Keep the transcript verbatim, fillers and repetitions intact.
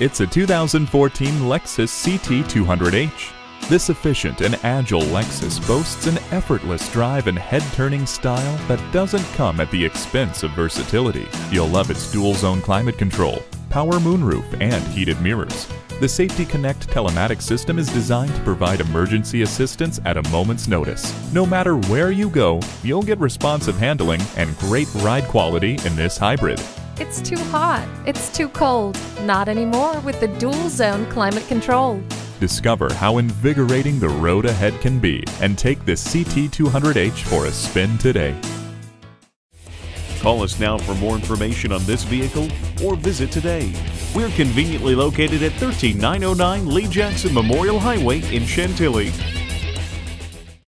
It's a two thousand fourteen Lexus C T two hundred H. This efficient and agile Lexus boasts an effortless drive and head-turning style that doesn't come at the expense of versatility. You'll love its dual-zone climate control, power moonroof, and heated mirrors. The Safety Connect telematics system is designed to provide emergency assistance at a moment's notice. No matter where you go, you'll get responsive handling and great ride quality in this hybrid. It's too hot, it's too cold. Not anymore with the dual-zone climate control. Discover how invigorating the road ahead can be and take the C T two hundred H for a spin today. Call us now for more information on this vehicle or visit today. We're conveniently located at one three nine oh nine Lee Jackson Memorial Highway in Chantilly.